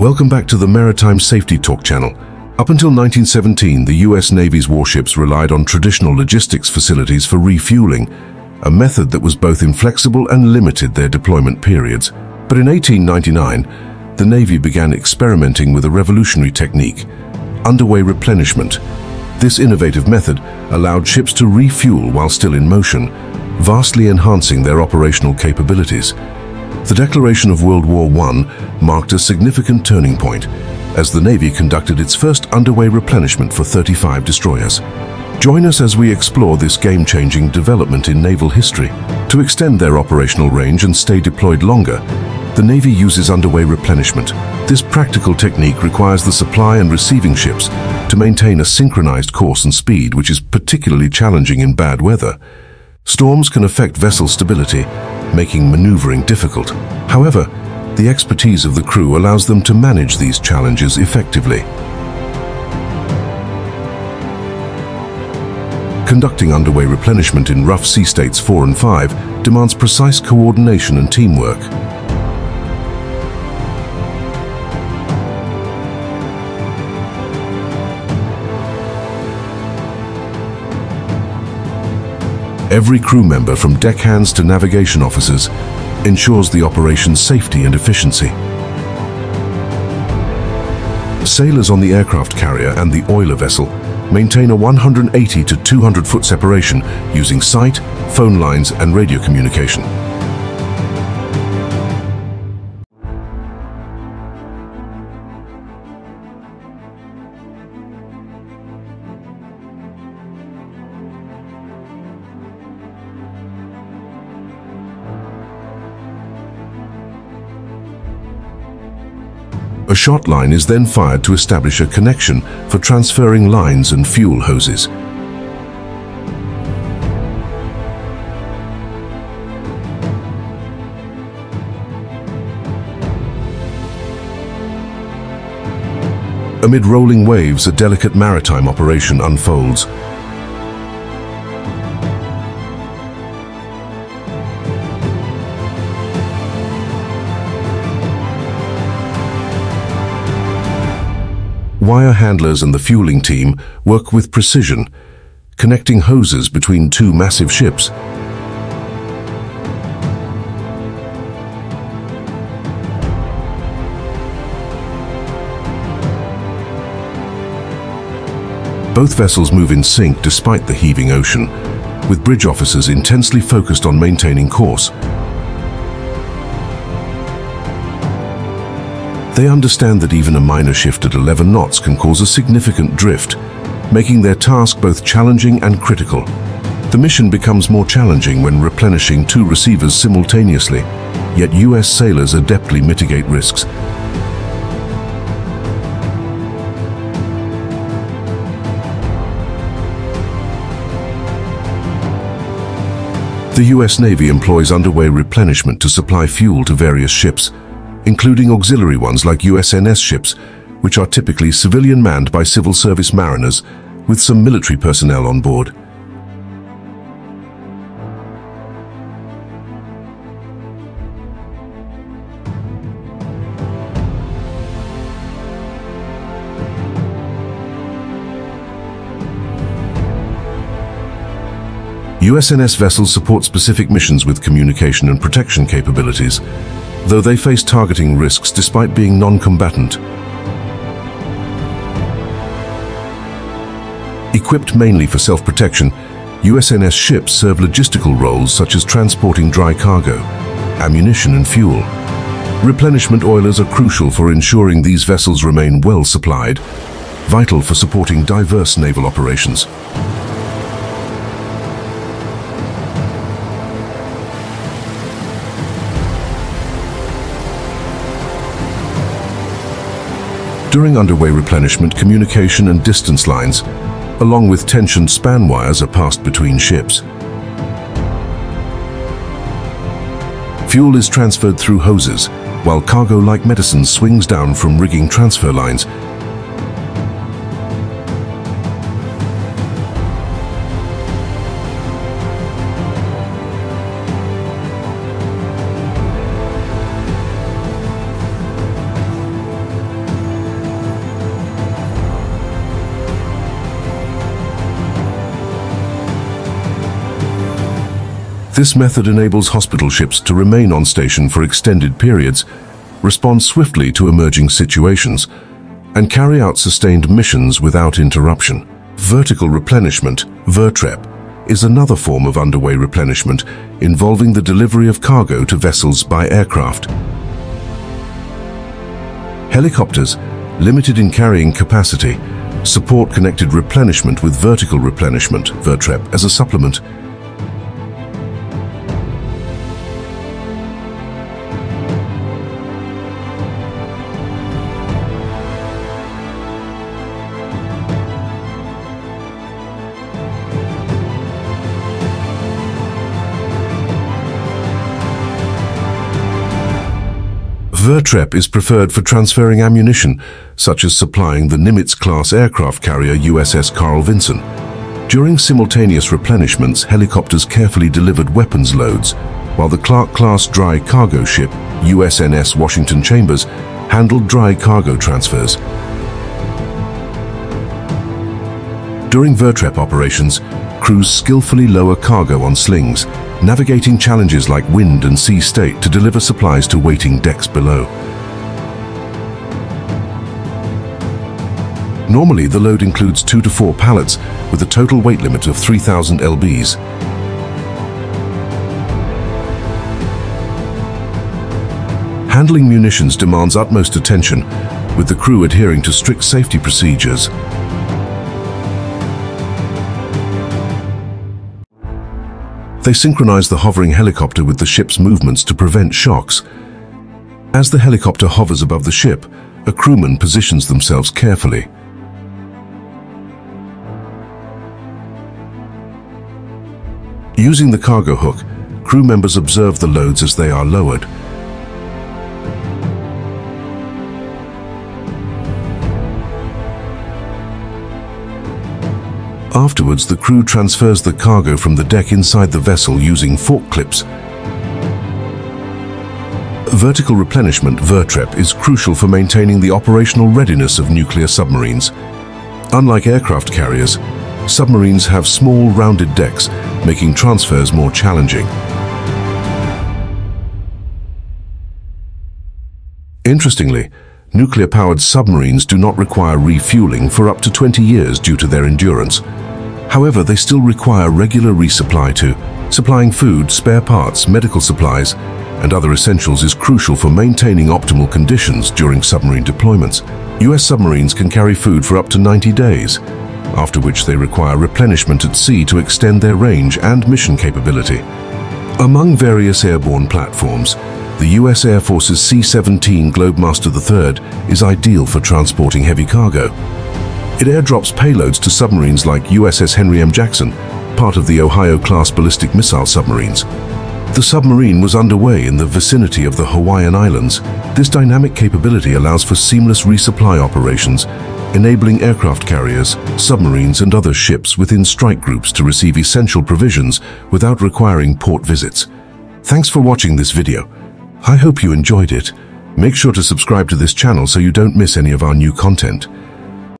Welcome back to the Maritime Safety Talk channel. Up until 1917, the U.S. Navy's warships relied on traditional logistics facilities for refueling, a method that was both inflexible and limited their deployment periods. But in 1899, the Navy began experimenting with a revolutionary technique, underway replenishment. This innovative method allowed ships to refuel while still in motion, vastly enhancing their operational capabilities. The declaration of World War I marked a significant turning point, as the Navy conducted its first underway replenishment for 35 destroyers. Join us as we explore this game-changing development in naval history. To extend their operational range and stay deployed longer, the Navy uses underway replenishment. This practical technique requires the supply and receiving ships to maintain a synchronized course and speed, which is particularly challenging in bad weather. Storms can affect vessel stability, making maneuvering difficult. However, the expertise of the crew allows them to manage these challenges effectively. Conducting underway replenishment in rough sea states 4 and 5 demands precise coordination and teamwork. Every crew member, from deckhands to navigation officers, ensures the operation's safety and efficiency. Sailors on the aircraft carrier and the oiler vessel maintain a 180 to 200 foot separation using sight, phone lines and radio communication. A shot line is then fired to establish a connection for transferring lines and fuel hoses. Amid rolling waves, a delicate maritime operation unfolds. Wire handlers and the fueling team work with precision, connecting hoses between two massive ships. Both vessels move in sync despite the heaving ocean, with bridge officers intensely focused on maintaining course. They understand that even a minor shift at 11 knots can cause a significant drift, making their task both challenging and critical. The mission becomes more challenging when replenishing two receivers simultaneously, yet U.S. sailors adeptly mitigate risks. The U.S. Navy employs underway replenishment to supply fuel to various ships, including auxiliary ones like USNS ships, which are typically civilian manned by civil service mariners with some military personnel on board. USNS vessels support specific missions with communication and protection capabilities, though they face targeting risks despite being non-combatant. Equipped mainly for self-protection, USNS ships serve logistical roles such as transporting dry cargo, ammunition and fuel. Replenishment oilers are crucial for ensuring these vessels remain well supplied, vital for supporting diverse naval operations. During underway replenishment, communication and distance lines, along with tensioned span wires, are passed between ships. Fuel is transferred through hoses, while cargo like medicine swings down from rigging transfer lines. This method enables hospital ships to remain on station for extended periods, respond swiftly to emerging situations, and carry out sustained missions without interruption. Vertical replenishment, VERTREP, is another form of underway replenishment involving the delivery of cargo to vessels by aircraft. Helicopters, limited in carrying capacity, support connected replenishment with vertical replenishment, VERTREP, as a supplement. VERTREP is preferred for transferring ammunition, such as supplying the Nimitz-class aircraft carrier USS Carl Vinson. During simultaneous replenishments, helicopters carefully delivered weapons loads, while the Clark-class dry cargo ship, USNS Washington Chambers, handled dry cargo transfers. During VERTREP operations, crews skillfully lower cargo on slings, navigating challenges like wind and sea state to deliver supplies to waiting decks below. Normally, the load includes 2 to 4 pallets with a total weight limit of 3,000 lbs. Handling munitions demands utmost attention, with the crew adhering to strict safety procedures. They synchronize the hovering helicopter with the ship's movements to prevent shocks. As the helicopter hovers above the ship, a crewman positions themselves carefully. Using the cargo hook, crew members observe the loads as they are lowered. Afterwards, the crew transfers the cargo from the deck inside the vessel using fork clips. Vertical replenishment, VERTREP, is crucial for maintaining the operational readiness of nuclear submarines. Unlike aircraft carriers, submarines have small, rounded decks, making transfers more challenging. Interestingly, nuclear-powered submarines do not require refueling for up to 20 years due to their endurance. However, they still require regular resupply supplying food, spare parts, medical supplies, and other essentials is crucial for maintaining optimal conditions during submarine deployments. U.S. submarines can carry food for up to 90 days, after which they require replenishment at sea to extend their range and mission capability. Among various airborne platforms, the U.S. Air Force's C-17 Globemaster III is ideal for transporting heavy cargo. It airdrops payloads to submarines like USS Henry M. Jackson, part of the Ohio-class ballistic missile submarines. The submarine was underway in the vicinity of the Hawaiian Islands. This dynamic capability allows for seamless resupply operations, enabling aircraft carriers, submarines, and other ships within strike groups to receive essential provisions without requiring port visits. Thanks for watching this video. I hope you enjoyed it. Make sure to subscribe to this channel so you don't miss any of our new content.